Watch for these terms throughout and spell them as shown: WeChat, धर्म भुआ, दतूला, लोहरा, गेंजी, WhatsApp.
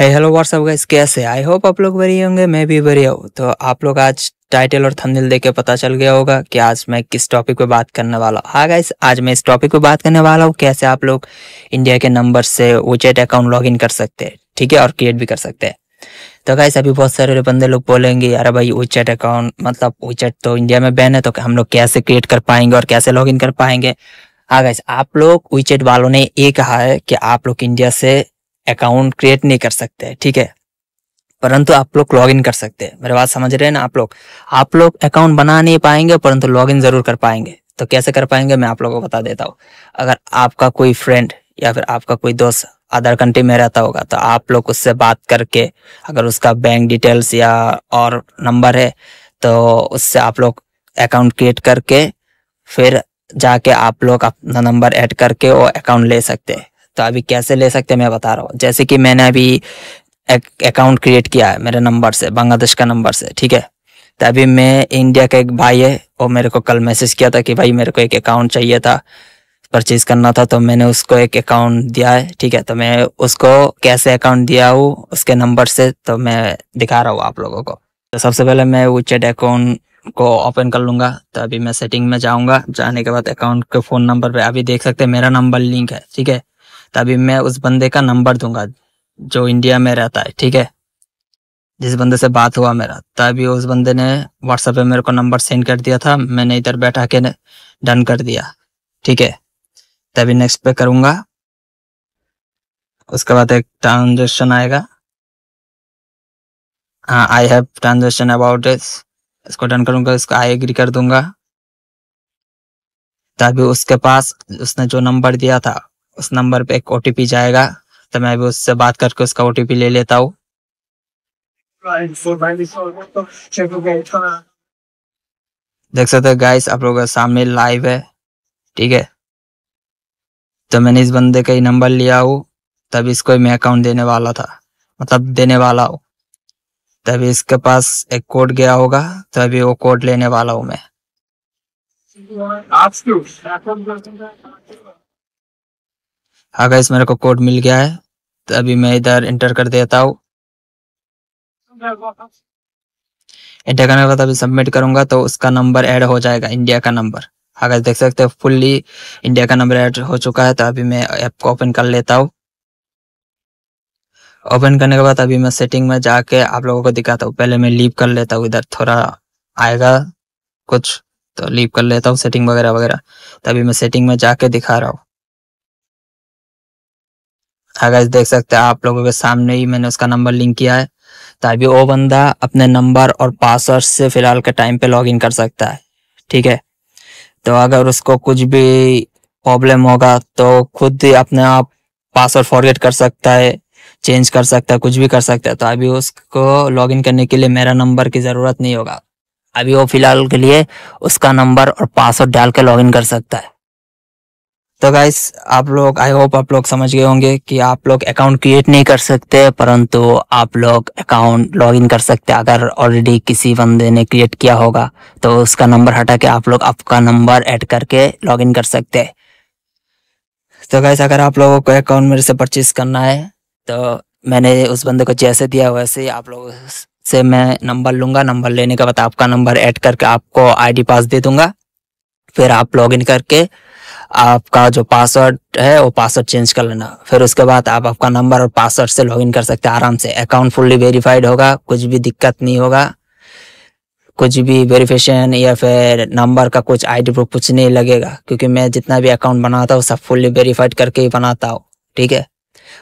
Hello what's up guys, कैसे? I hope आप लोग बढ़िया होंगे, मैं भी बढ़िया हूँ। तो आप लोग आज टाइटल और थंबनेल देख के पता चल गया होगा कि आज मैं किस टॉपिक पे बात करने वाला हूँ। हाँ गाइस, आज मैं इस टॉपिक पे बात करने वाला हूँ कैसे आप लोग इंडिया के नंबर से WeChat अकाउंट लॉगिन कर सकते हैं, ठीक है, और क्रिएट भी कर सकते हैं। तो गाइस, अभी बहुत सारे बंदे लोग बोलेंगे यार भाई WeChat अकाउंट मतलब WeChat तो इंडिया में बैन है, तो हम लोग कैसे क्रिएट कर पाएंगे और कैसे लॉगिन कर पाएंगे। हाँ गाइस, आप लोग WeChat वालों ने ये कहा है कि आप लोग इंडिया से अकाउंट क्रिएट नहीं कर सकते, ठीक है, परंतु आप लोग लॉगिन कर सकते हैं। मेरे बात समझ रहे हैं ना आप लोग अकाउंट बना नहीं पाएंगे परंतु लॉगिन जरूर कर पाएंगे। तो कैसे कर पाएंगे मैं आप लोगों को बता देता हूँ। अगर आपका कोई फ्रेंड या फिर आपका कोई दोस्त अदर कंट्री में रहता होगा तो आप लोग उससे बात करके, अगर उसका बैंक डिटेल्स या और नंबर है तो उससे आप लोग अकाउंट क्रिएट करके फिर जाके आप लोग अपना नंबर ऐड करके वो अकाउंट ले सकते हैं। तो अभी कैसे ले सकते हैं मैं बता रहा हूँ। जैसे कि मैंने अभी अकाउंट क्रिएट किया है मेरे नंबर से, बांग्लादेश का नंबर से, ठीक है। तो अभी मैं इंडिया का एक भाई है और मेरे को कल मैसेज किया था कि भाई मेरे को एक अकाउंट चाहिए था, परचेज करना था, तो मैंने उसको एक अकाउंट दिया है, ठीक है। तो मैं उसको कैसे अकाउंट दिया हूँ उसके नंबर से तो मैं दिखा रहा हूँ आप लोगों को। तो सबसे पहले मैं WeChat अकाउंट को ओपन कर लूँगा। तो अभी मैं सेटिंग में जाऊँगा, जाने के बाद अकाउंट के फ़ोन नंबर पर अभी देख सकते हैं मेरा नंबर लिंक है, ठीक है। तभी मैं उस बंदे का नंबर दूंगा जो इंडिया में रहता है, ठीक है, जिस बंदे से बात हुआ मेरा। तभी उस बंदे ने व्हाट्सएप पे मेरे को नंबर सेंड कर दिया था, मैंने इधर बैठा के डन कर दिया, ठीक है। तभी नेक्स्ट पे करूँगा, उसके बाद एक ट्रांजेक्शन आएगा, हाँ, I have transaction about this, इसको डन करूँगा, इसको आई एग्री कर दूंगा। तभी उसके पास उसने जो नंबर दिया था उस नंबर पे एक ओटीपी जाएगा, तो मैं भी उससे बात करके उसका ओटीपी ले लेता हूँ। देख सकते हो गाइस, आप लोगों के सामने लाइव है, ठीक है। तो मैंने इस बंदे का ही नंबर लिया हूँ, तब इसको मैं अकाउंट देने वाला था, मतलब देने वाला हूँ। तभी इसके पास एक कोड गया होगा, तभी वो कोड लेने वाला हूँ मैं। हाँ गाइस, मेरे को कोड मिल गया है, तो अभी मैं इधर इंटर कर देता हूँ। इंटर करने के बाद अभी सबमिट करूंगा तो उसका नंबर ऐड हो जाएगा, इंडिया का नंबर। हाँ गाइस, देख सकते हो फुल्ली इंडिया का नंबर ऐड हो चुका है। तो अभी मैं ऐप को ओपन कर लेता हूँ। ओपन करने के बाद अभी मैं सेटिंग में जाके आप लोगों को दिखाता हूँ। पहले मैं लीव कर लेता हूँ, इधर थोड़ा आएगा कुछ तो लीव कर लेता हूँ, सेटिंग वगैरह वगैरह। तो अभी मैं सेटिंग में जाके दिखा रहा हूँ। हाँ गाइस, देख सकते हैं आप लोगों के सामने ही मैंने उसका नंबर लिंक किया है। तभी वो बंदा अपने नंबर और पासवर्ड से फिलहाल के टाइम पे लॉगिन कर सकता है, ठीक है। तो अगर उसको कुछ भी प्रॉब्लम होगा तो खुद ही अपने आप पासवर्ड फॉरगेट कर सकता है, चेंज कर सकता है, कुछ भी कर सकता है। तो अभी उसको लॉगिन करने के लिए मेरा नंबर की ज़रूरत नहीं होगा। अभी वो फिलहाल के लिए उसका नंबर और पासवर्ड डाल के लॉगिन कर सकता है। तो गाइस, आप लोग आई होप आप लोग समझ गए होंगे कि आप लोग अकाउंट क्रिएट नहीं कर सकते परंतु आप लोग अकाउंट लॉगिन कर सकते। अगर ऑलरेडी किसी बंदे ने क्रिएट किया होगा तो उसका नंबर हटा के आप लोग आपका नंबर ऐड करके लॉगिन कर सकते हैं। तो गाइस, अगर आप लोगों को अकाउंट मेरे से परचेज करना है तो मैंने उस बंदे को जैसे दिया वैसे ही आप लोगों से मैं नंबर लूँगा। नंबर लेने के बाद आपका नंबर ऐड करके आपको ID पास दे दूँगा, फिर आप लॉगिन करके आपका जो पासवर्ड है वो पासवर्ड चेंज कर लेना। फिर उसके बाद आप आपका नंबर और पासवर्ड से लॉगिन कर सकते हैं आराम से। अकाउंट फुल्ली वेरीफाइड होगा, कुछ भी दिक्कत नहीं होगा, कुछ भी वेरिफिकेशन या फिर नंबर का कुछ ID प्रूफ कुछ नहीं लगेगा, क्योंकि मैं जितना भी अकाउंट बनाता हूँ सब फुल्ली वेरीफाइड करके ही बनाता हूँ, ठीक है।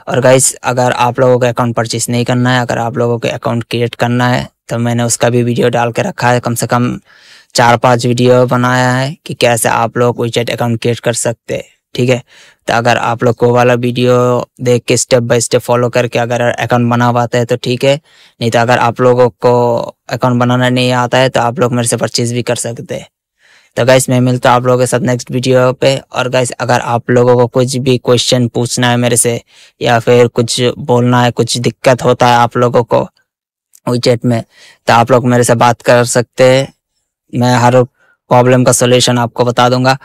और गाइस, अगर आप लोगों को अकाउंट परचेज नहीं करना है, अगर आप लोगों को अकाउंट क्रिएट करना है तो मैंने उसका भी वीडियो डाल के रखा है, कम से कम 4-5 वीडियो बनाया है कि कैसे आप लोग WeChat अकाउंट क्रिएट कर सकते हैं, ठीक है। तो अगर आप लोग को वाला वीडियो देख के स्टेप बाय स्टेप फॉलो करके अगर अकाउंट बना पाते हैं तो ठीक है, नहीं तो अगर आप लोगों को अकाउंट बनाना नहीं आता है तो आप लोग मेरे से परचेज भी कर सकते हैं। तो गाइस, मैं मिलता हूँ आप लोगों के साथ नेक्स्ट वीडियो पे। और गाइस, अगर आप लोगों को कुछ भी क्वेश्चन पूछना है मेरे से या फिर कुछ बोलना है, कुछ दिक्कत होता है आप लोगों को WeChat में, तो आप लोग मेरे से बात कर सकते हैं। मैं हर प्रॉब्लम का सॉल्यूशन आपको बता दूंगा।